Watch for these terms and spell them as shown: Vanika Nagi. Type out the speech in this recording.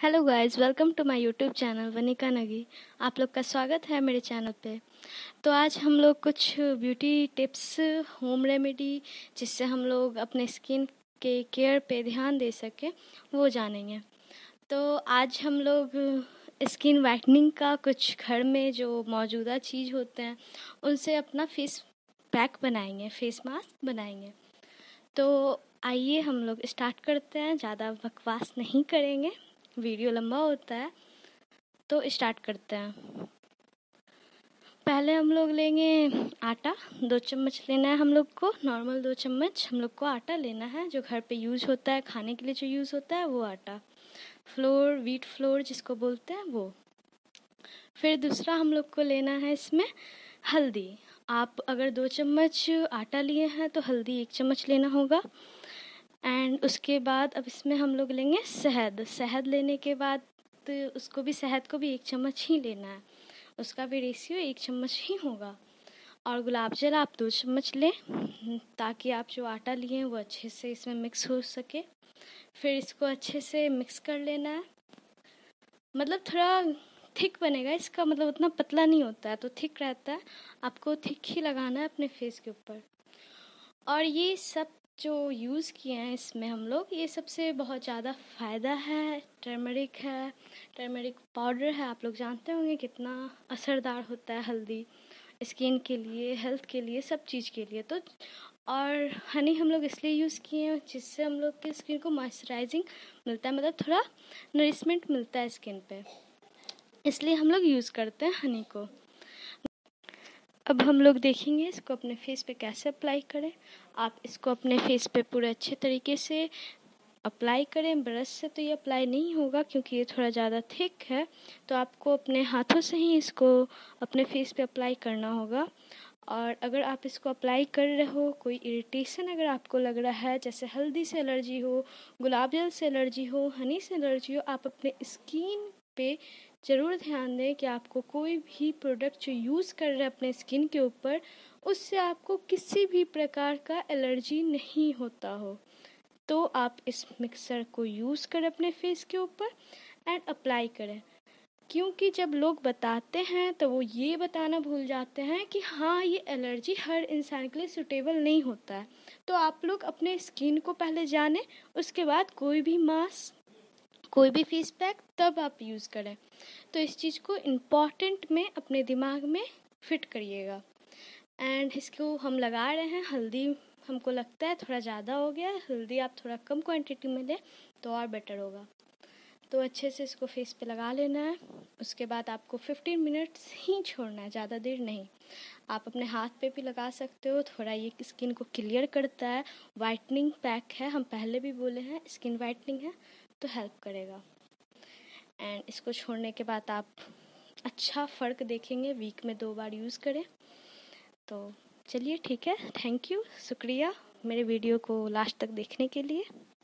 Hello guys, welcome to my YouTube channel Vanika Nagi. आप लोग का स्वागत है मेरे चैनल पे। तो आज हम लोग कुछ ब्यूटी टिप्स, होम रेमेडी जिससे हम लोग अपने स्किन के केयर पे ध्यान दे सकें वो जानेंगे। तो आज हम लोग स्किन वाइटनिंग का कुछ घर में जो मौजूदा चीज़ होते हैं उनसे अपना फेस पैक बनाएंगे, फेस मास्क बनाएंगे। तो आइए हम लोग स्टार्ट करते हैं, ज़्यादा बकवास नहीं करेंगे, वीडियो लंबा होता है। तो स्टार्ट करते हैं। पहले हम लोग लेंगे आटा, 2 चम्मच लेना है हम लोग को, नॉर्मल 2 चम्मच हम लोग को आटा लेना है, जो घर पे यूज़ होता है, खाने के लिए जो यूज़ होता है वो आटा, फ्लोर, व्हीट फ्लोर जिसको बोलते हैं वो। फिर दूसरा हम लोग को लेना है इसमें हल्दी। आप अगर 2 चम्मच आटा लिए हैं तो हल्दी 1 चम्मच लेना होगा। एंड उसके बाद अब इसमें हम लोग लेंगे शहद। शहद लेने के बाद तो उसको भी, शहद को भी 1 चम्मच ही लेना है, उसका भी रेशियो 1 चम्मच ही होगा। और गुलाब जल आप 2 चम्मच लें ताकि आप जो आटा लिए हैं वो अच्छे से इसमें मिक्स हो सके। फिर इसको अच्छे से मिक्स कर लेना है, मतलब थोड़ा थिक बनेगा इसका, मतलब उतना पतला नहीं होता है तो थिक रहता है, आपको थिक ही लगाना है अपने फेस के ऊपर। और ये सब जो यूज़ किए हैं इसमें हम लोग, ये सबसे बहुत ज़्यादा फ़ायदा है। टर्मरिक है, टर्मरिक पाउडर है, आप लोग जानते होंगे कितना असरदार होता है हल्दी स्किन के लिए, हेल्थ के लिए, सब चीज़ के लिए। तो और हनी हम लोग इसलिए यूज़ किए हैं जिससे हम लोग की स्किन को मॉइस्चराइजिंग मिलता है, मतलब थोड़ा नरिशमेंट मिलता है स्किन पे, इसलिए हम लोग यूज़ करते हैं हनी को। अब हम लोग देखेंगे इसको अपने फेस पे कैसे अप्लाई करें। आप इसको अपने फेस पे पूरे अच्छे तरीके से अप्लाई करें, ब्रश से तो ये अप्लाई नहीं होगा क्योंकि ये थोड़ा ज़्यादा थिक है, तो आपको अपने हाथों से ही इसको अपने फेस पे अप्लाई करना होगा। और अगर आप इसको अप्लाई कर रहे हो, कोई इरिटेशन अगर आपको लग रहा है, जैसे हल्दी से एलर्जी हो, गुलाब जल से एलर्जी हो, हनी से एलर्जी हो, आप अपने स्किन पे ज़रूर ध्यान दें कि आपको कोई भी प्रोडक्ट जो यूज़ कर रहे हैं अपने स्किन के ऊपर, उससे आपको किसी भी प्रकार का एलर्जी नहीं होता हो, तो आप इस मिक्सर को यूज़ करें अपने फेस के ऊपर एंड अप्लाई करें। क्योंकि जब लोग बताते हैं तो वो ये बताना भूल जाते हैं कि हाँ, ये एलर्जी हर इंसान के लिए सूटेबल नहीं होता है। तो आप लोग अपने स्किन को पहले जानें, उसके बाद कोई भी मास्क, कोई भी फेस पैक तब आप यूज़ करें। तो इस चीज़ को इम्पॉर्टेंट में अपने दिमाग में फिट करिएगा। एंड इसको हम लगा रहे हैं, हल्दी हमको लगता है थोड़ा ज़्यादा हो गया है, हल्दी आप थोड़ा कम क्वांटिटी में लें तो और बेटर होगा। तो अच्छे से इसको फेस पे लगा लेना है। उसके बाद आपको 15 मिनट्स ही छोड़ना है, ज़्यादा देर नहीं। आप अपने हाथ पे भी लगा सकते हो, थोड़ा ये स्किन को क्लियर करता है, वाइटनिंग पैक है, हम पहले भी बोले हैं स्किन वाइटनिंग है तो हेल्प करेगा। एंड इसको छोड़ने के बाद आप अच्छा फ़र्क देखेंगे, वीक में 2 बार यूज़ करें। तो चलिए ठीक है, थैंक यू, शुक्रिया मेरे वीडियो को लास्ट तक देखने के लिए।